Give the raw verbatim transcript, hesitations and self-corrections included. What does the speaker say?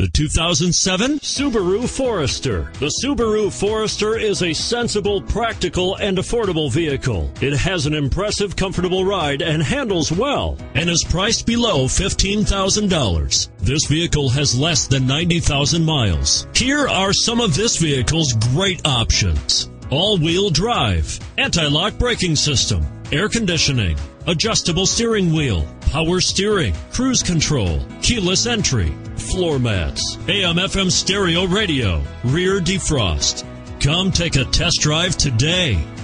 The two thousand seven Subaru Forester. The Subaru Forester is a sensible, practical, and affordable vehicle. It has an impressive, comfortable ride and handles well, and is priced below fifteen thousand dollars. This vehicle has less than ninety thousand miles. Here are some of this vehicle's great options: all-wheel drive, anti-lock braking system, air conditioning, adjustable steering wheel, power steering, cruise control, keyless entry, floor mats, A M F M stereo radio, rear defrost. Come take a test drive today.